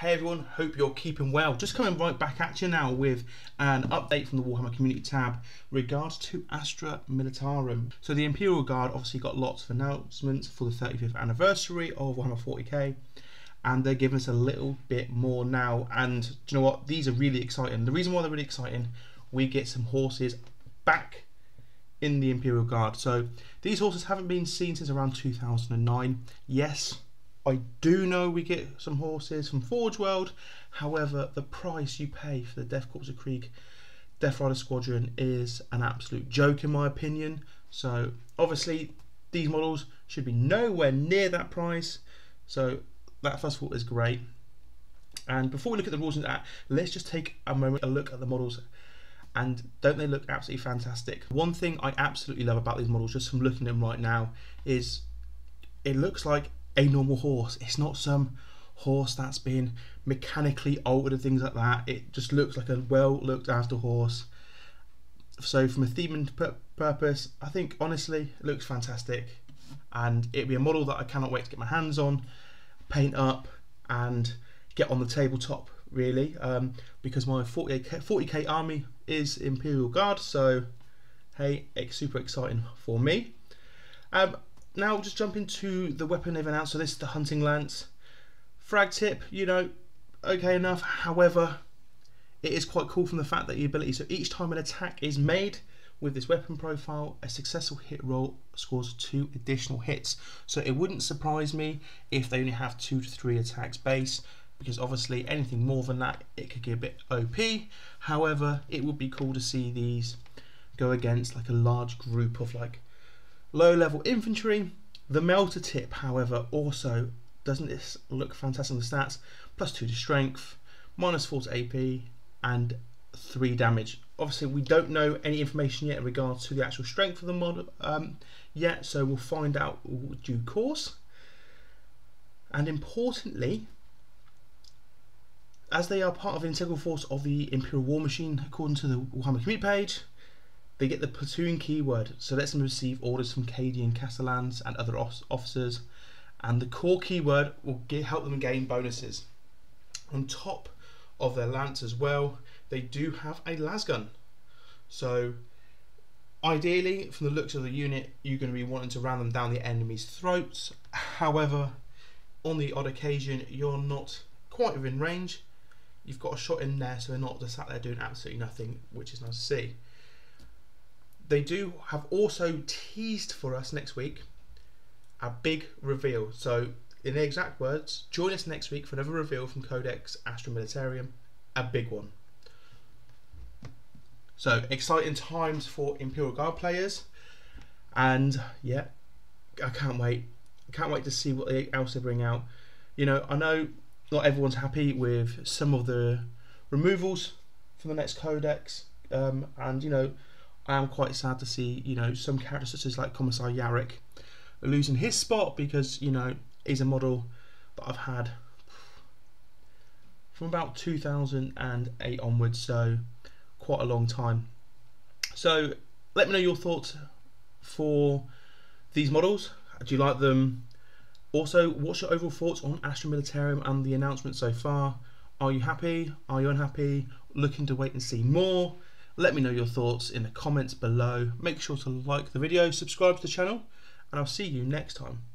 Hey everyone, hope you're keeping well. Just coming right back at you now with an update from the Warhammer community tab regards to Astra Militarum. So the Imperial Guard obviously got lots of announcements for the 35th anniversary of Warhammer 40k, and they're giving us a little bit more now. And do you know what? These are really exciting. The reason why they're really exciting, we get some horses back in the Imperial Guard. So these horses haven't been seen since around 2009. Yes, I do know we get some horses from Forge World, however the price you pay for the Death Corps of Krieg Death Rider Squadron is an absolute joke in my opinion. So obviously these models should be nowhere near that price, so that first of all is great. And before we look at the rules and that, let's just take a moment to look at the models, and don't they look absolutely fantastic. One thing I absolutely love about these models, just from looking at them right now, is it looks like a normal horse. It's not some horse that's been mechanically altered and things like that. It just looks like a well looked after horse. So from a theming purpose, I think honestly it looks fantastic, and it'd be a model that I cannot wait to get my hands on, paint up and get on the tabletop really, because my 40k army is Imperial Guard. So hey, it's super exciting for me. Now we'll just jump into the weapon they've announced. So this is the Hunting Lance. Frag tip, you know, okay enough. However, it is quite cool from the fact that the ability, so each time an attack is made with this weapon profile, a successful hit roll scores 2 additional hits. So it wouldn't surprise me if they only have 2 to 3 attacks base, because obviously anything more than that, it could get a bit OP. However, it would be cool to see these go against like a large group of like low level infantry. The melter tip, however, also, doesn't this look fantastic on the stats? +2 to strength, -4 to AP, and 3 damage. Obviously we don't know any information yet in regards to the actual strength of the mod yet, so we'll find out due course. And importantly, as they are part of the integral force of the Imperial War Machine according to the Warhammer community page, they get the platoon keyword, so lets them receive orders from Cadian, Castellans and other officers, and the core keyword will help them gain bonuses. On top of their lance as well, they do have a lasgun. So ideally, from the looks of the unit, you're going to be wanting to ram them down the enemy's throats. However, on the odd occasion, you're not quite within range. You've got a shot in there, so they're not just sat there doing absolutely nothing, which is nice to see. They do have also teased for us next week a big reveal. So in the exact words, join us next week for another reveal from Codex Astra Militarum, a big one. So exciting times for Imperial Guard players, and yeah, I can't wait. I can't wait to see what else they bring out. You know, I know not everyone's happy with some of the removals for the next Codex, and you know, I am quite sad to see, you know, some characters such as like Commissar Yarrick losing his spot, because, you know, he's a model that I've had from about 2008 onwards, so quite a long time. So let me know your thoughts for these models. Do you like them? Also, what's your overall thoughts on Astra Militarum and the announcement so far? Are you happy? Are you unhappy? Looking to wait and see more? Let me know your thoughts in the comments below. Make sure to like the video, subscribe to the channel, and I'll see you next time.